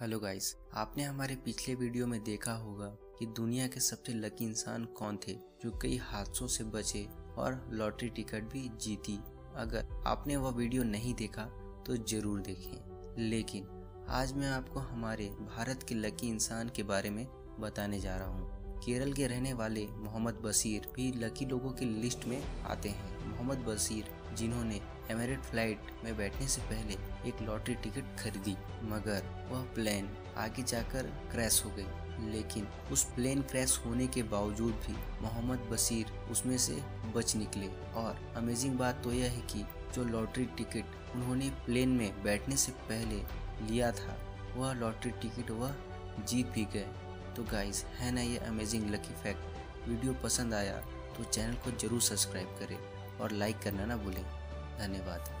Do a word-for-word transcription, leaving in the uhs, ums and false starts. Hello guys, आपने हमारे पिछले वीडियो में देखा होगा कि दुनिया के सबसे लकी इंसान कौन थे जो कई हादसों से बचे और लॉटरी टिकट भी जीती। अगर आपने वह वीडियो नहीं देखा तो जरूर देखें। लेकिन आज मैं आपको हमारे भारत के लकी इंसान के बारे में बताने जा रहा हूँ। केरल के रहने वाले मोहम्मद बशीर भी लकी लोगों की लिस्ट में आते हैं। मोहम्मद बशीर जिन्होंने एमिरेट फ्लाइट में बैठने से पहले एक लॉटरी टिकट खरीदी, मगर वह प्लेन आगे जाकर क्रैश हो गई। लेकिन उस प्लेन क्रैश होने के बावजूद भी मोहम्मद बशीर उसमें से बच निकले। और अमेजिंग बात तो यह है कि जो लॉटरी टिकट उन्होंने प्लेन में बैठने से पहले लिया था, वह लॉटरी टिकट वह जीत भी गए। तो गाइज, है ना ये अमेजिंग लकी फैक्ट? वीडियो पसंद आया तो चैनल को जरूर सब्सक्राइब करें और लाइक करना ना भूलें। धन्यवाद।